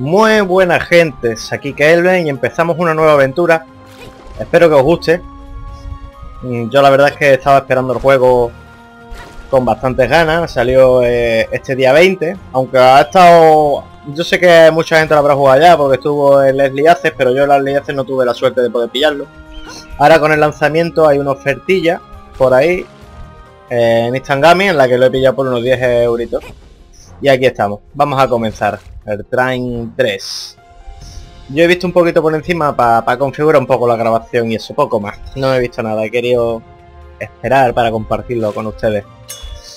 Muy buenas gentes, aquí Kelben y empezamos una nueva aventura. Espero que os guste. Yo la verdad es que estaba esperando el juego con bastantes ganas. Salió este día 20, aunque ha estado... Yo sé que mucha gente lo habrá jugado ya porque estuvo en Leslie Aces, pero yo en Leslie Aces no tuve la suerte de poder pillarlo. Ahora con el lanzamiento hay una ofertilla por ahí en Instant Gaming, en la que lo he pillado por unos 10 euritos. Y aquí estamos, vamos a comenzar el Trine 3. Yo he visto un poquito por encima para configurar un poco la grabación y eso, poco más. No he visto nada, he querido esperar para compartirlo con ustedes.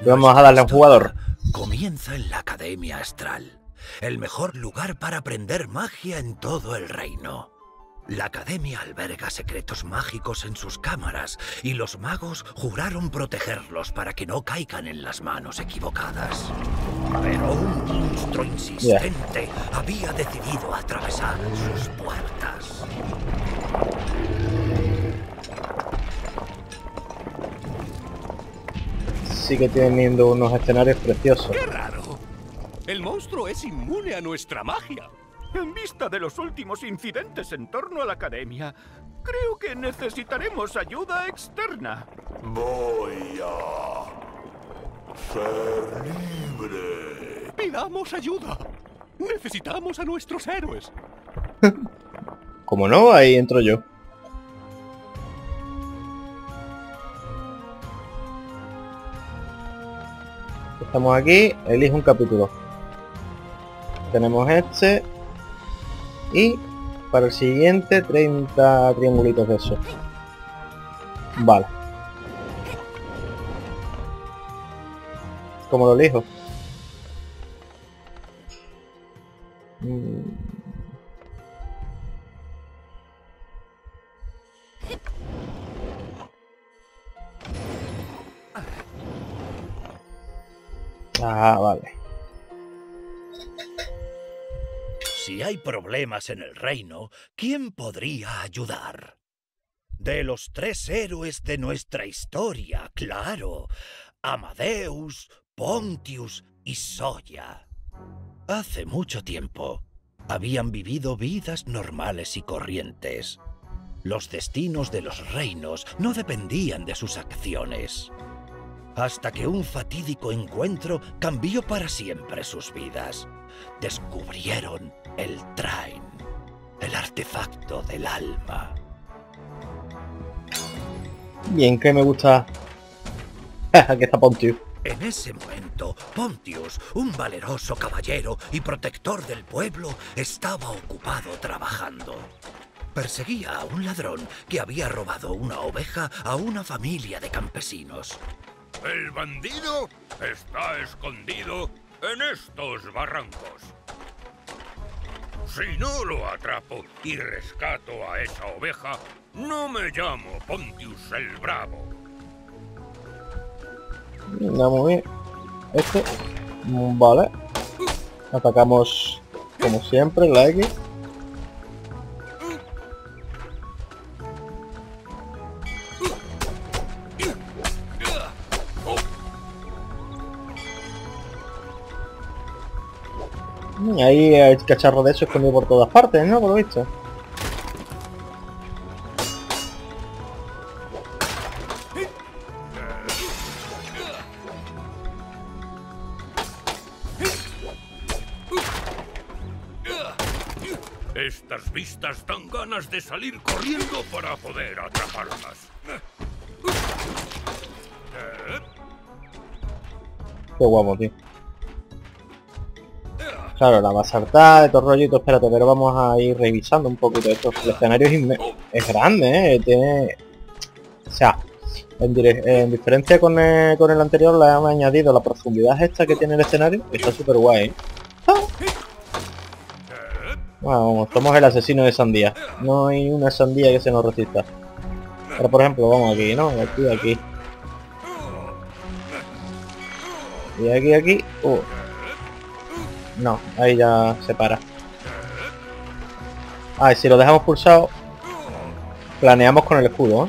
Y vamos a darle a un jugador. Comienza en la Academia Astral, el mejor lugar para aprender magia en todo el reino. La Academia alberga secretos mágicos en sus cámaras y los magos juraron protegerlos para que no caigan en las manos equivocadas. Pero un monstruo insistente había decidido atravesar sus puertas. Sigue teniendo unos escenarios preciosos. ¡Qué raro! El monstruo es inmune a nuestra magia. En vista de los últimos incidentes en torno a la Academia, creo que necesitaremos ayuda externa. Voy a ser libre. Pidamos ayuda. Necesitamos a nuestros héroes. Como no, ahí entro yo. Estamos aquí, elijo un capítulo. Tenemos este. Y para el siguiente 30 triangulitos de eso. Vale. ¿Cómo lo elijo? Ah, vale. Si hay problemas en el reino, ¿quién podría ayudar? De los tres héroes de nuestra historia, claro. Amadeus, Pontius y Zoya. Hace mucho tiempo, habían vivido vidas normales y corrientes. Los destinos de los reinos no dependían de sus acciones. Hasta que un fatídico encuentro cambió para siempre sus vidas. Descubrieron el Trine, el artefacto del alma. Bien, que me gusta. Aquí está Pontius. En ese momento, Pontius, un valeroso caballero y protector del pueblo, estaba ocupado trabajando. Perseguía a un ladrón que había robado una oveja a una familia de campesinos. El bandido está escondido en estos barrancos. Si no lo atrapo y rescato a esa oveja, no me llamo Pontius el Bravo. No, muy bien. Esto. Vale. Atacamos como siempre, la X. Ahí hay cacharro de eso escondido por todas partes, ¿no? Por lo visto. Estas vistas dan ganas de salir corriendo para poder atraparlas. Qué guapo, tío. Claro, la va a saltar, estos rollitos, espérate, pero vamos a ir revisando un poquito esto. El escenario es grande, tiene... O sea, en diferencia con el anterior, le han añadido la profundidad esta que tiene el escenario, que está súper guay. Vamos, somos el asesino de sandía. No hay una sandía que se nos resista. Ahora, por ejemplo, vamos aquí, ¿no? Aquí, aquí. Y aquí, aquí. No, ahí ya se para. Ah, y si lo dejamos pulsado, planeamos con el escudo, ¿eh?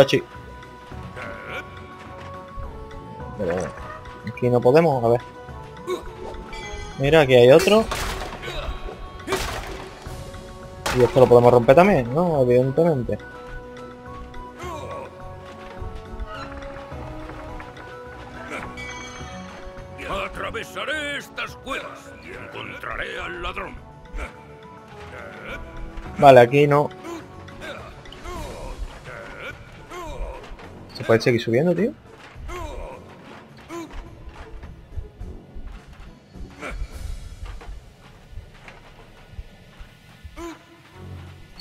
chachi. Pero aquí no podemos, a ver. Mira, aquí hay otro. Y esto lo podemos romper también, ¿no? Evidentemente. Atravesaré estas cuevas y encontraré al ladrón. Vale, aquí no. ¿Se puede seguir subiendo, tío?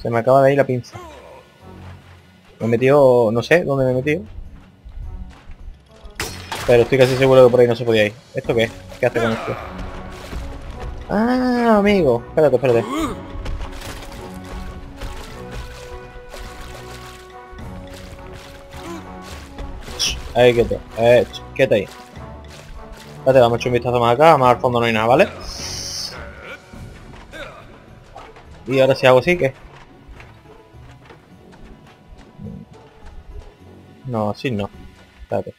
Se me acaba de ir la pinza. Me he metido... no sé dónde me he metido. Pero estoy casi seguro que por ahí no se podía ir. ¿Esto qué es? ¿Qué hace con esto? Ah, amigo. Espérate, espérate. Ahí, quieto. Quieto ahí. Espérate, vamos a echar un vistazo más acá. Más al fondo no hay nada, ¿vale? Y ahora si hago así, ¿qué? No, así no. Espérate.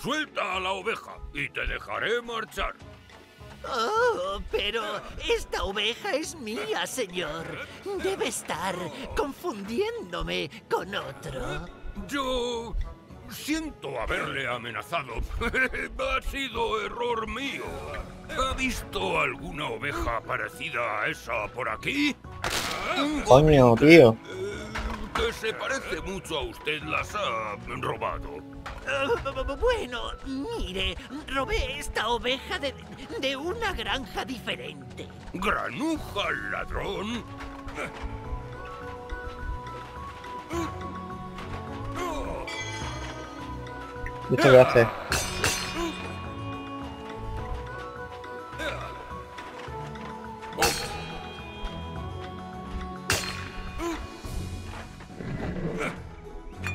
Suelta a la oveja y te dejaré marchar. Oh, pero esta oveja es mía, señor. Debe estar confundiéndome con otro. Yo siento haberle amenazado. Ha sido error mío. ¿Ha visto alguna oveja parecida a esa por aquí? Coño, tío. Que se parece mucho a usted, las ha robado. Bueno, mire, robé esta oveja de una granja diferente. ¿Granuja, ladrón? Muchas gracias.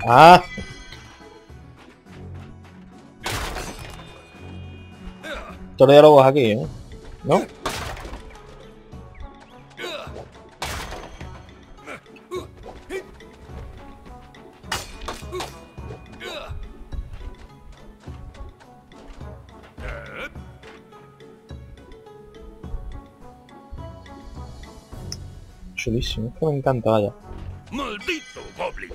Ah. Todo de lobos aquí, ¿eh? ¿No? Chulísimo, esto me encanta, vaya. Maldito goblin.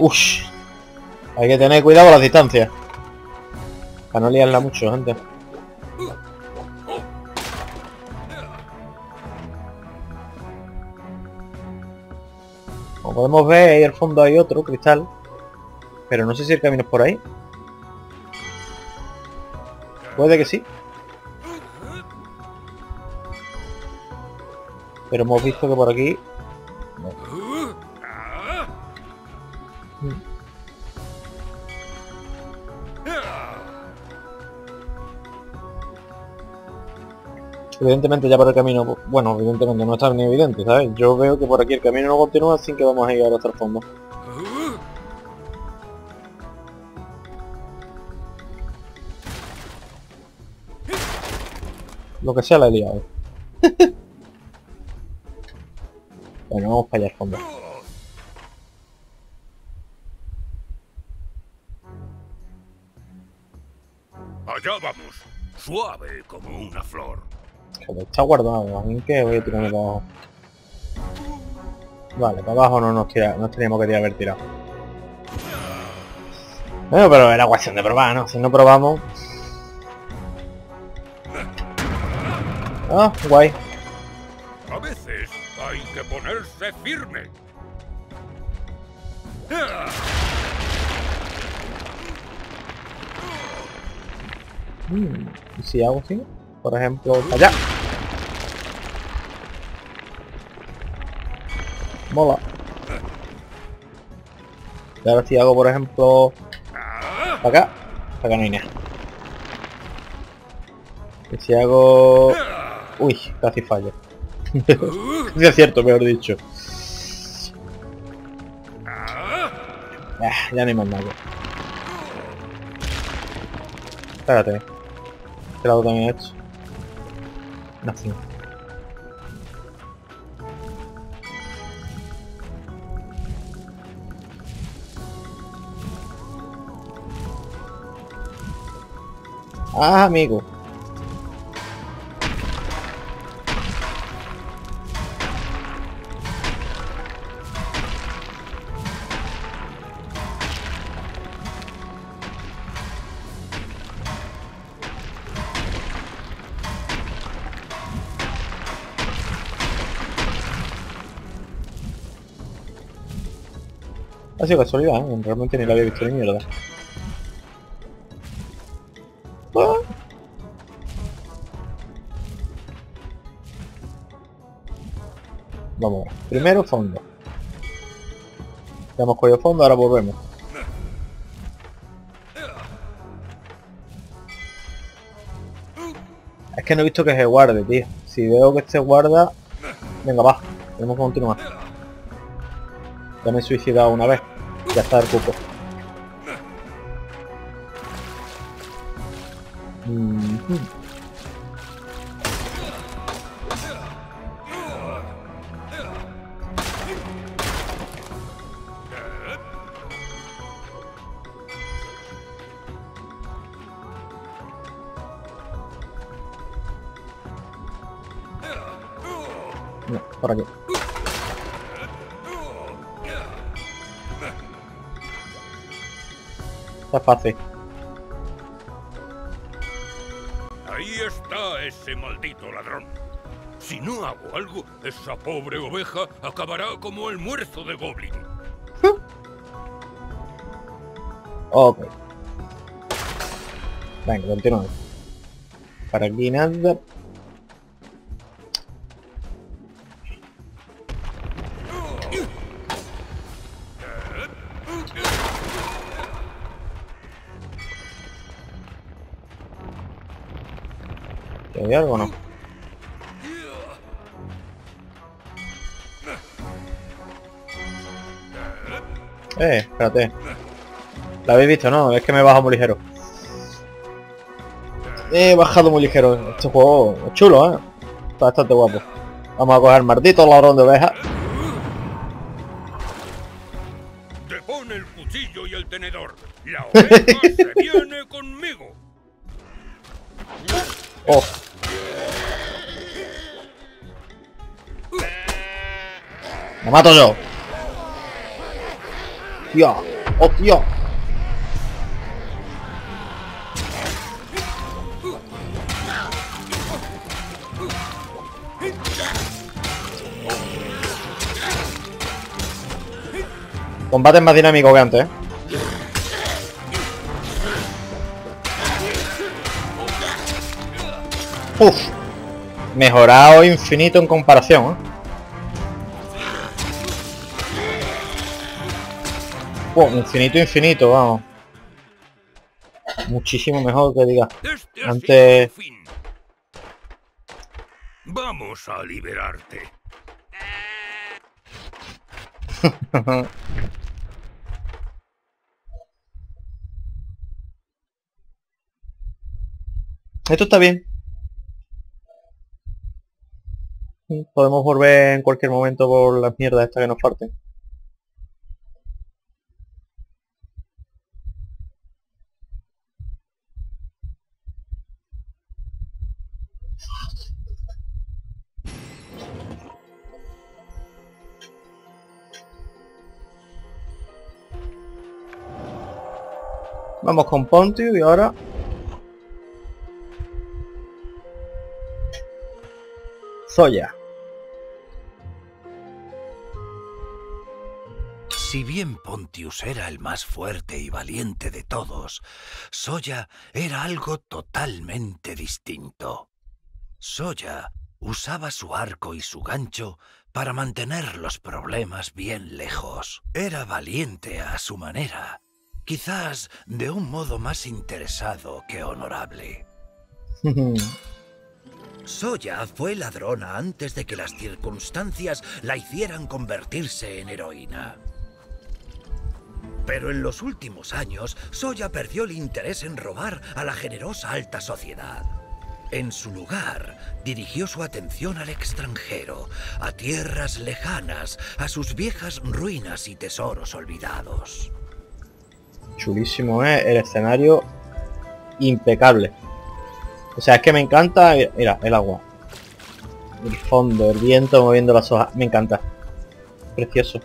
Ush. Hay que tener cuidado con las distancias. Para no liarla mucho, gente. Como podemos ver, ahí al fondo hay otro cristal. Pero no sé si el camino es por ahí. Puede que sí. Pero hemos visto que por aquí... Evidentemente ya por el camino, bueno, evidentemente no está ni evidente, ¿sabes? Yo veo que por aquí el camino no continúa, así que vamos a ir ahora hasta el fondo. Lo que sea la he liado. Bueno, vamos para allá al fondo. Allá vamos, suave como una flor. Está guardado, así que voy a tirarme para abajo. Vale, para abajo no nos tira, no teníamos que tirar, haber tirado. Bueno, pero era cuestión de probar, ¿no? Si no probamos... Ah, guay. A veces hay que ponerse firme. ¿Y si hago así? Por ejemplo, allá. Mola. Y ahora si hago, por ejemplo, acá. Acá no hay nada. Y si hago... Uy, casi fallo. Sí, es cierto, mejor dicho. Ya no hay más nada. Espérate. Este lado también esto. Nothing. Ah, amigo. Ha sido casualidad, ¿eh? Realmente ni la había visto ni mierda. Ah. Vamos, primero fondo. Ya hemos cogido fondo, ahora volvemos. Es que no he visto que se guarde, tío. Si veo que se guarda... Venga, va. Tenemos que continuar. Ya me he suicidado una vez. Ya está el cupo. No, por aquí. Está fácil. Ahí está ese maldito ladrón. Si no hago algo, esa pobre oveja acabará como el muerzo de Goblin. Ok. Venga, continuamos. Para aquí nada. ¿Hay algo o no? Espérate. ¿La habéis visto, no? Es que me he bajado muy ligero. He bajado muy ligero. Este juego es chulo, ¿eh? Está bastante guapo. Vamos a coger maldito ladrón de ovejas. Te pone el cuchillo y el tenedor. La oveja se viene conmigo. Oh. ¡Me mato yo! ¡Tío! ¡Oh, tío! Combate es más dinámico que antes, ¿eh? Uf, mejorado infinito en comparación, ¿eh? Wow, infinito, vamos. Muchísimo mejor que diga. Antes... Vamos a liberarte. Esto está bien. Podemos volver en cualquier momento por las mierdas estas que nos parten. Vamos con Pontius y ahora... Zoya. Si bien Pontius era el más fuerte y valiente de todos, Zoya era algo totalmente distinto. Zoya usaba su arco y su gancho para mantener los problemas bien lejos. Era valiente a su manera, quizás de un modo más interesado que honorable. Zoya fue ladrona antes de que las circunstancias la hicieran convertirse en heroína. Pero en los últimos años, Zoya perdió el interés en robar a la generosa alta sociedad. En su lugar, dirigió su atención al extranjero, a tierras lejanas, a sus viejas ruinas y tesoros olvidados. Chulísimo, ¿eh? El escenario impecable. O sea, es que me encanta, mira, el agua, el fondo, el viento moviendo las hojas, me encanta. Precioso.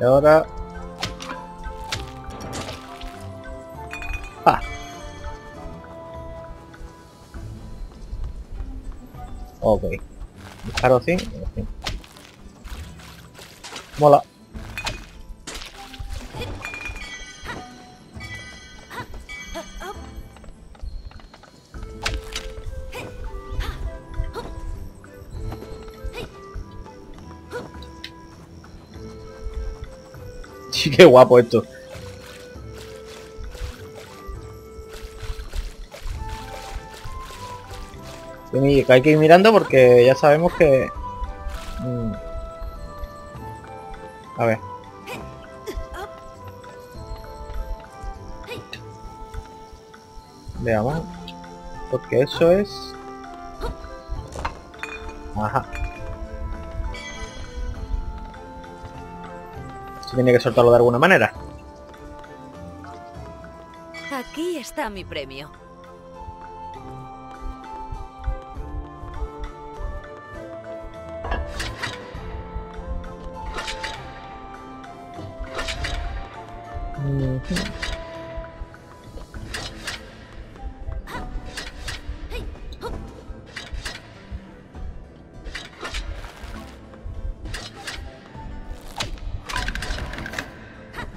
Y ahora... ¡Ah! Ok. Dejarlo así. Mola. Qué guapo esto. Y hay que ir mirando porque ya sabemos que... A ver. Veamos. Porque eso es... Ajá. Tiene que soltarlo de alguna manera. Aquí está mi premio.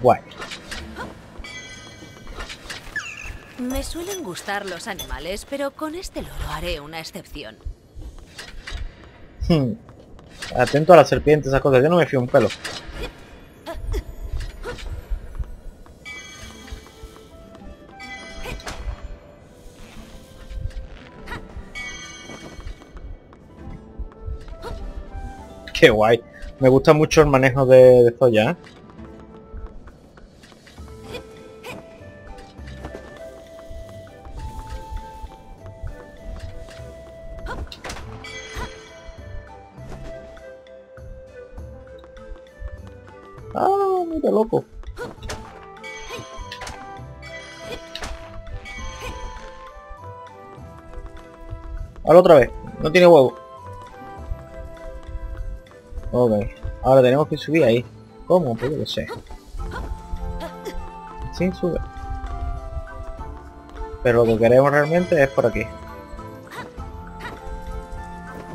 Guay. Me suelen gustar los animales, pero con este loro haré una excepción. Atento a las serpientes, esas cosas, yo no me fío un pelo. Qué guay. Me gusta mucho el manejo de Zoya, ¿eh? Ahora otra vez, no tiene huevo. Ok, ahora tenemos que subir ahí. ¿Cómo? Pues yo lo sé. Sí, sube. Pero lo que queremos realmente es por aquí.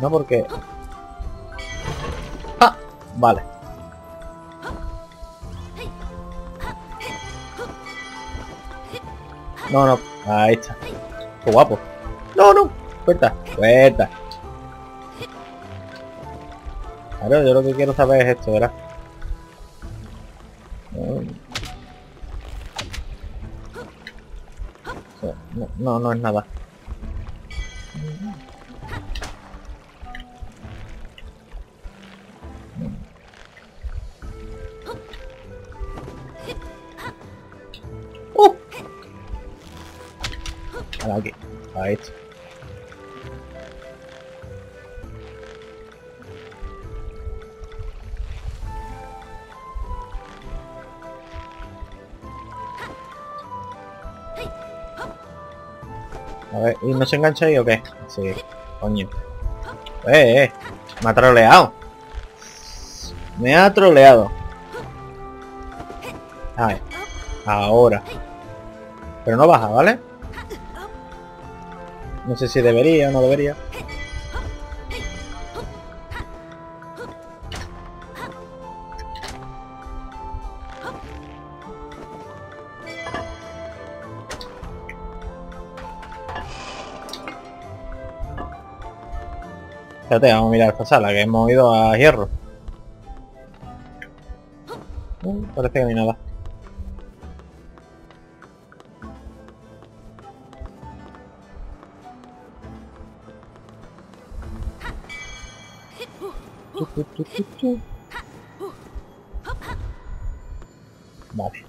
No porque... ¡Ah! Vale. No, no, ahí está. Qué guapo. No, no, puerta, puerta. Claro, yo lo que quiero saber es esto, ¿verdad? No, no, no es nada. Aquí, ahí está. A ver, ¿y no se engancha ahí o qué? Sí, coño. Me ha troleado. Me ha troleado. A ver, ahora. Pero no baja, ¿vale? No sé si debería o no debería. Espérate, vamos a mirar esta sala que hemos ido a hierro. Parece que no hay nada. Vale.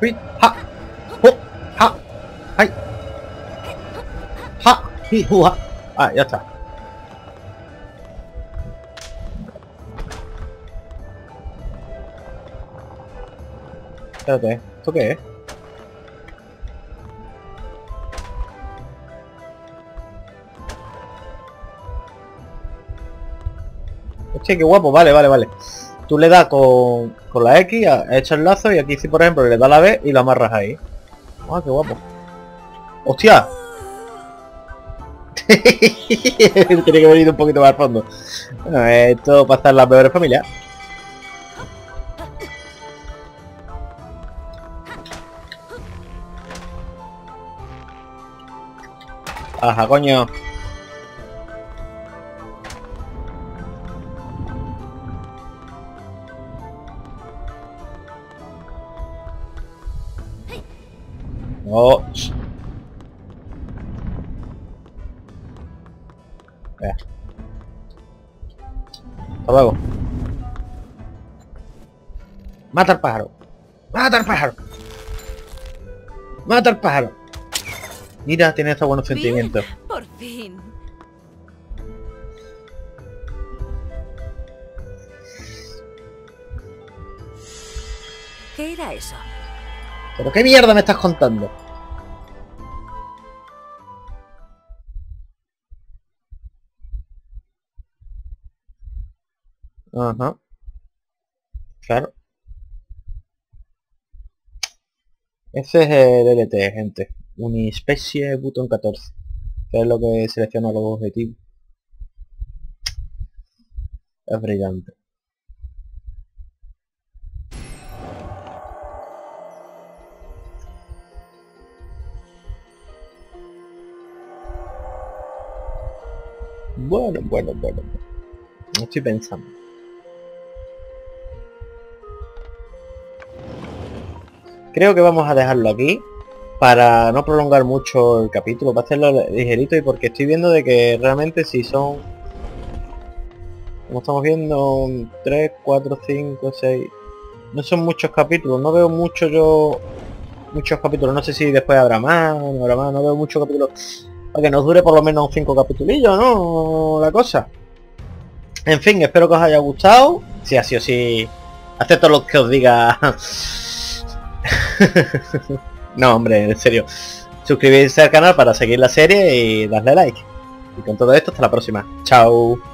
¡Uy! ¡Ja! ¡Oh! ¡Ja! ¡Ay! ¡Ja! ¡Sí! ¡Ja! Ah, ya está. Espérate, ¿esto qué es? Che, qué guapo, vale, vale, vale. Tú le das con la X, echas el lazo y aquí si por ejemplo le das la B y la amarras ahí. ¡Ah, qué guapo! ¡Hostia! Tiene que venir un poquito más al fondo. Bueno, esto pasa en las peores familias. Ajá, coño. Oh. Hasta luego. Mata al pájaro. Mata al pájaro. Mata al pájaro. Mira, tiene estos buenos sentimientos. Por fin. ¿Qué era eso? ¿Pero qué mierda me estás contando? Ajá. Claro. Ese es el LT, gente. Unispecie button 14. Que es lo que selecciona los objetivos. Es brillante. Bueno. No estoy pensando. Creo que vamos a dejarlo aquí para no prolongar mucho el capítulo, para hacerlo ligerito y porque estoy viendo de que realmente si son, como estamos viendo, 3, 4, 5, 6, no son muchos capítulos, no veo mucho yo, muchos capítulos, no sé si después habrá más, no habrá más, no veo muchos capítulos. Para que nos dure por lo menos 5 capitulillos, ¿no? La cosa. En fin, espero que os haya gustado. Si así o sí, acepto lo que os diga. No, hombre, en serio. Suscribirse al canal para seguir la serie y darle like. Y con todo esto, hasta la próxima. Chao.